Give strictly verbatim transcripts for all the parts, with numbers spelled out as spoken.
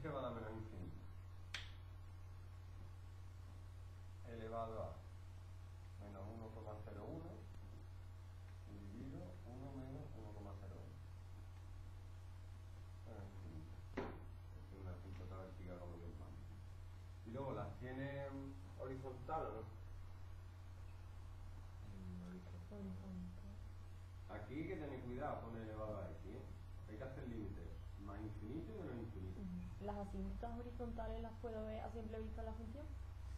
que va a la menos infinito elevado a menos uno coma cero uno dividido uno menos uno coma cero uno. Bueno, infinito. Es una asíntota vertical como que es más. Y luego las tiene horizontal o no. Aquí hay que tener cuidado con el elevado a x, ¿eh? Hay que hacer límites más infinito y menos infinito. Uh-huh. ¿Las asíntotas horizontales las puedo ver a simple vista en la función?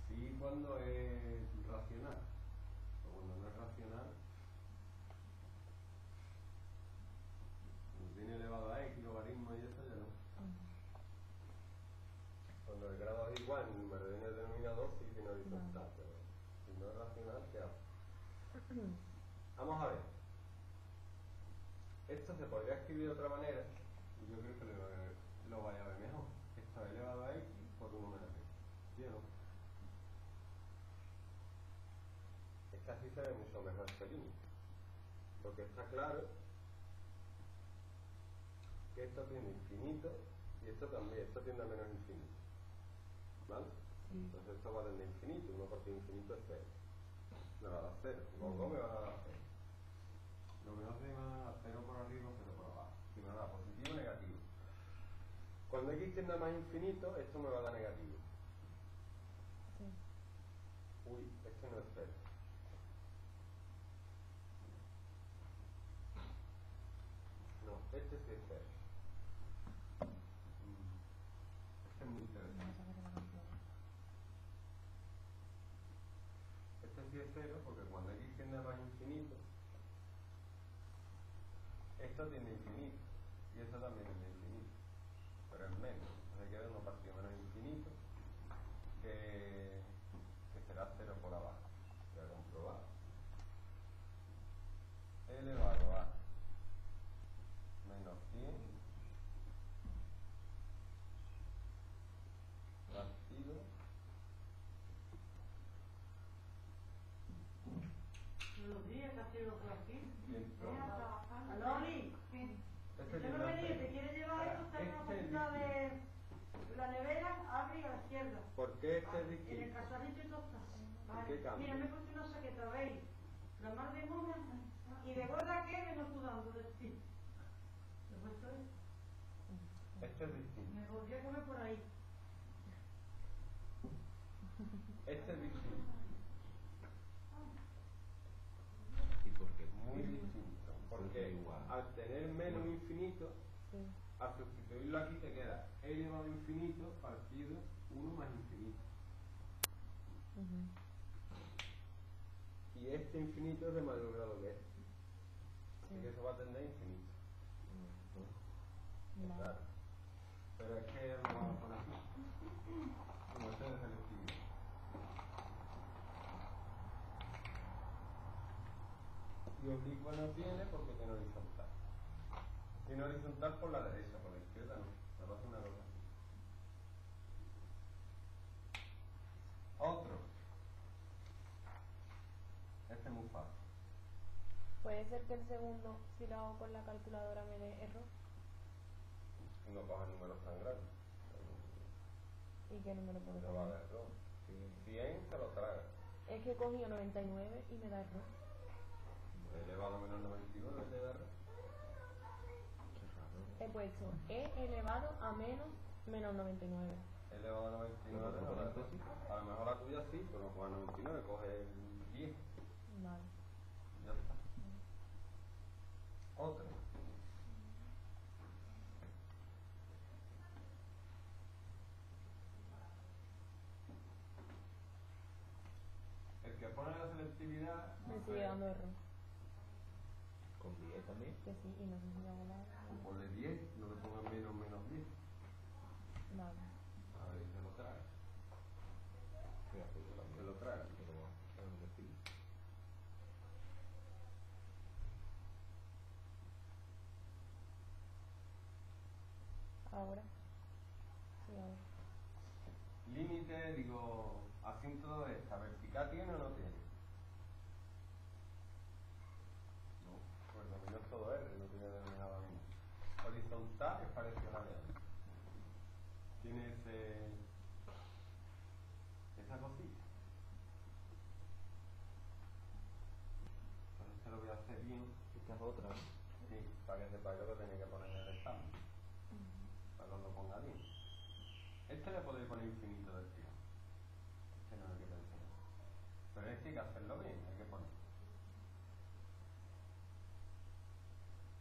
Sí, cuando es racional. O cuando no es racional, cuando tiene elevado a x, logaritmo y eso ya no. Uh-huh. Cuando el grado es igual, el número de el denominador sí tiene horizontal, uh-huh. Pero si no es racional, ¿qué hace? Vamos a ver. Esto se podría escribir de otra manera. Yo creo que lo, lo vaya a ver mejor. Esto elevado a x por uno menos x. ¿Sí o no? Esta sí se ve mucho mejor que límite. Porque está claro que esto tiende a infinito y esto también. Esto tiende a menos infinito. ¿Vale? Sí. Entonces esto va a tender a infinito. uno por infinito es cero. Me va a dar cero, luego me va a dar cero. Lo que hace me va a dar cero por arriba, cero por abajo. Si me va a dar positivo, negativo. Cuando x tienda más infinito, esto me va a dar negativo. Sí. Uy, este no es cero. No, este sí es cero. Este es muy interesante. Si es cero, porque cuando x tiende a más infinito, esto tiende a infinito y esto también tiende a infinito, pero es menos, se queda una partida menos infinito que, que será cero por abajo. Voy a comprobar elevado a menos cien partido los días que has tenido por aquí. Loli, yo no me digas, te quieres llevar esto hasta una cosita de la nevera, abre y a la izquierda. ¿Por qué este es distinto? En el casarito y tostas. Mira, me he puesto una saqueta, ¿veis? La más de mona y de gorda que me no sudando de ti. Este es distinto. Me volví a comer por ahí. Este es distinto. ¿Y por qué? Muy distinto. Porque igual. Al tener menos infinito, sí. Al sustituirlo aquí te queda elevado a infinito partido uno más infinito. Uh-huh. Y este infinito es de mayor grado que este. Así sí. Que eso va a tender a infinito. Uh-huh. Claro. Pero es que lo vamos a poner aquí. Como este es selectivo. Y oblicua no tiene porque tiene horizontal. Tiene horizontal por la derecha, por la izquierda no. Se pasa una cosa así. Otro. Este es muy fácil. ¿Puede ser que el segundo, si lo hago con la calculadora, me dé error? No coja números tan grandes. ¿Y qué número puede ser? No va a dar error. Si cien se lo trae. Es que he cogido noventa y nueve y me da error. Elevado a menos noventa y uno es de error. He puesto e elevado a menos menos noventa y nueve. Elevado a noventa y nueve, no, no, no, sí. A lo mejor la tuya sí, pero no coge noventa y nueve, coge el diez. Vale. Ya está. Otra. El que pone la selectividad me sigue dando error. ¿Con diez también? Que sí, y no sé si hago nada. Ponle diez, no le pongan menos menos diez. Vale. A ver, se lo trae. Se lo trae. Ahora. Sí, ahora. Límite, digo, asíntoto de esta. ¿Vertical tiene o no tiene? Pues dominó todo R, no tenía denominado a mí. Horizontal es parecido a la de tiene ese, esa cosita. Entonces se lo voy a hacer bien. Esta es otra, ¿eh? Sí, para que sepa que lo tenía que poner en el estado, uh-huh. Para que lo ponga bien. Este le podéis poner infinito del tiro. Este no es el que te enseño. Pero este hay que hacerlo bien, hay que poner.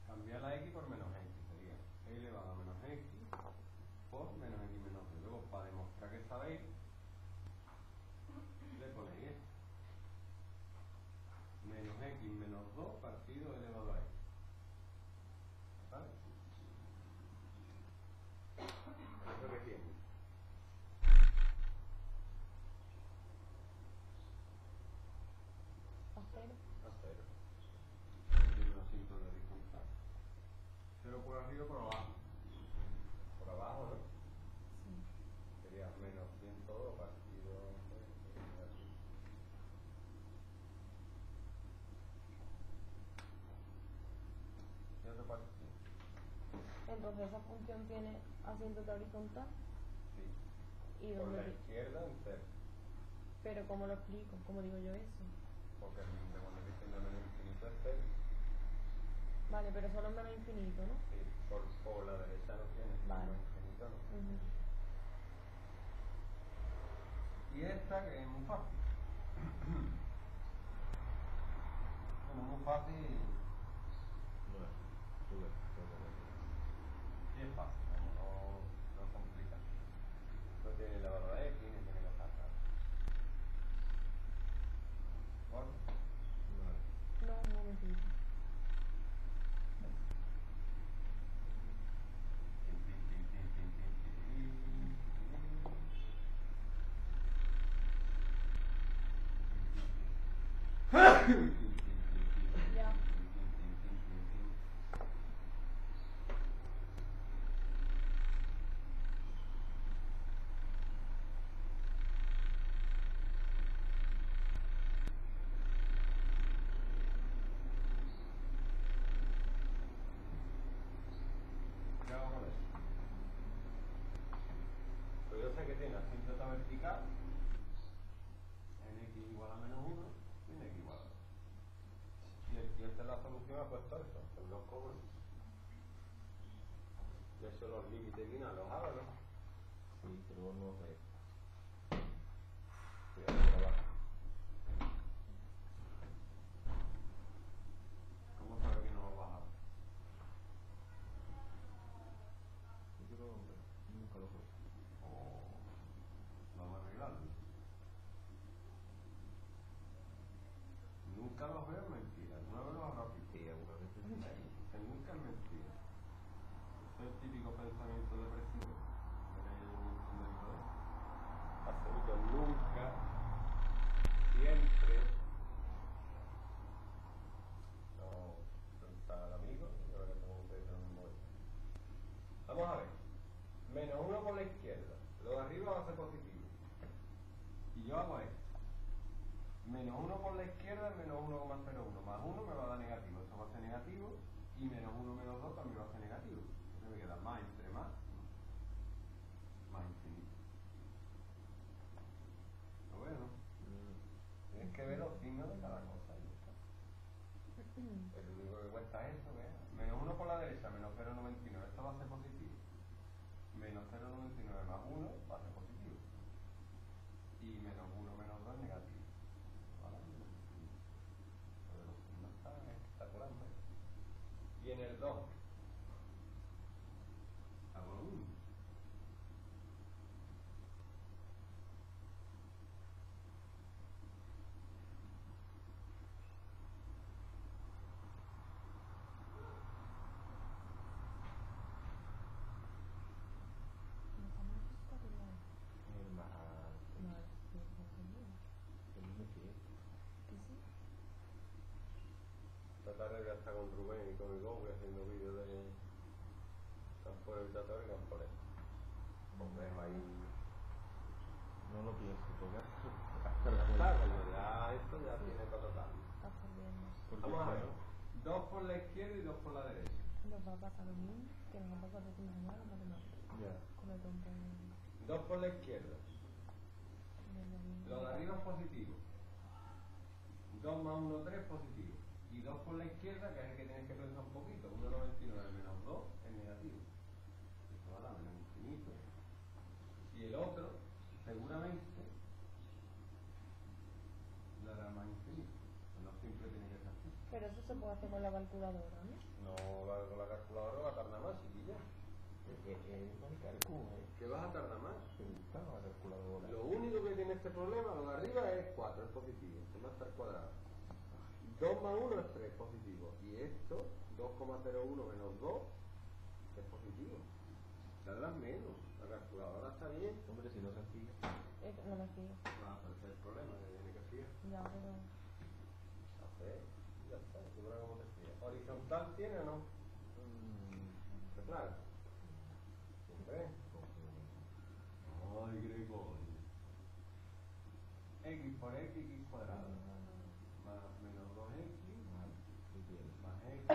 Cambiar la X por menos X, sería E elevado a menos X por menos X menos Y. Luego, para demostrar que sabéis, le ponéis esto. Menos X menos dos partido elevado a X. ¿Vale? Eso que tiene. A cero. A cero. Tiene una cintura de horizontal. Cero por arriba por abajo. Por abajo, ¿no? Sí. Sería menos ciento dos partido. ¿Y otro partido? Entonces esa función tiene asíntota horizontal. Sí. ¿Y por la izquierda un cero? Pero ¿cómo lo explico? ¿Cómo digo yo eso? Porque el límite cuando dicen menos infinito es cero. Vale, pero solo menos infinito, ¿no? Sí, por, por la derecha no tiene, vale. Menos infinito no. Uh-huh. Y esta que es muy fácil. Bueno, muy fácil. No es, tú ves, tú ves. Sí, es fácil, no, no complica. No tiene elevado a X, ni tiene la tasa. ¿Por? No, un momentito. Que tiene la asíntota vertical en x igual a menos uno y en x igual a dos. Y esta es la solución, ha puesto esto, son los comunes. Y eso los límites finales, los hago, ¿no? Sí, pero vos no ves. Cuidado por abajo. ¿Cómo sabes que no lo vas a ver? Yo creo que nunca lo veo. Vamos a arreglarlo. Nunca los veo mentiras. No veo los rapiditos. Nunca es mentira. Este es el típico pensamiento depresivo. Absoluto, nunca. Siempre. No, preguntar al amigo. Vamos a ver. Menos uno por la izquierda. Lo de arriba va a ser positivo. Y yo hago esto. Menos uno por la izquierda es menos uno coma cero uno. Más uno me va a dar negativo. Esto va a ser negativo. Y menos uno menos dos también va a ser negativo. Entonces me queda más entre más. Más infinito. Lo veo, ¿no? Mm. Tienes que ver los signos de cada cosa. Y está. Pero lo único que cuesta es eso, ¿eh? Menos uno por la derecha, menos cero coma noventa y nueve. Esto va a ser positivo. Menos cero coma noventa y nueve más uno va a ser positivo. Y menos uno menos dos es negativo. ¿Vale? No está espectacular. Y en el dos hago uno. Tarde voy a estar con Rubén y con el Gómez haciendo vídeos de campo evitatorio y campo lejos. Os dejo ahí. No lo pienso, porque hasta la tarde, ya esto ya tiene para tratar. Vamos a ver, dos por la izquierda y dos por la derecha. Nos va a pasar lo mismo, que nos va a pasar lo mismo, no lo tenemos. Ya. Como tonto. dos por la izquierda. Lo de arriba es positivo. dos más uno, tres, positivo. Y dos por la izquierda, que es el que tienes que pensar un poquito. uno noventa y nueve menos dos es negativo. Esto va a dar menos infinito. Y el otro, seguramente, dará más infinito. No siempre tiene que ser así. Pero eso se puede hacer con la calculadora, ¿no? No, con la calculadora va a tardar más, chiquilla. Que, que, que vas a tardar más. Lo único que tiene este problema, lo de arriba es cuatro, es positivo, esto va a estar cuadrado. dos más uno es tres, positivo. Y esto, dos coma cero uno menos dos, es positivo. Tardas menos, la calculadora está bien. Hombre, si no se fija. Eh, no me fija. Ah, pero ese es el problema, que tiene que fijar. Ya, pero... ¿Eh? Ya está, tú verás cómo te fijas. ¿Horizontal tiene o no? ¿Está claro? ¿Siempre? Ay, Gregorio. X por x, x cuadrado. Más menos dos x. Más x.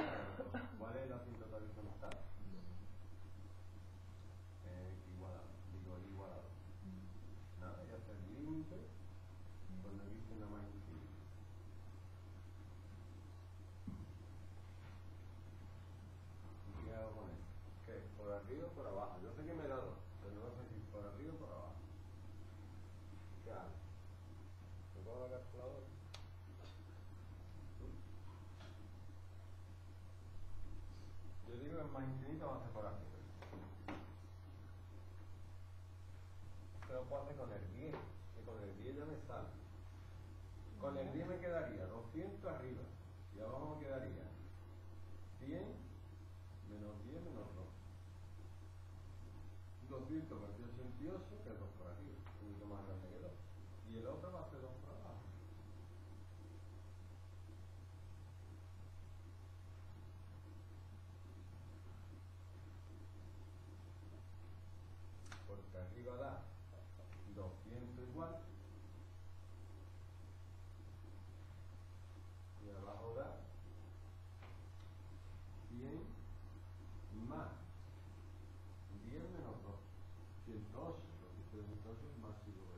¿Cuál es la asintotas horizontal? X igualado. Digo, y igualado. Nada, ya está el límite. Cuando aquí tiene una más infinita. ¿Qué hago con esto? ¿Qué? ¿Por arriba o por abajo? Yo sé que me he dado, pero no sé si por arriba o por abajo. ¿Qué hago? ¿Me pongo la calculadora? Yo digo que es más infinito, va a ser por aquí. Pero puedo hacer con el diez, que con el diez ya me sale. Con el diez me quedaría doscientos arriba, y abajo me quedaría cien. Menos diez menos dos. doscientos partido ochenta y ocho, que es dos por arriba, un poquito más grande que dos. Y el otro va a ser dos por abajo. Porque arriba da doscientos igual. Y abajo da cien. Más diez menos dos, ciento ocho, lo que es ciento ocho es más cinco.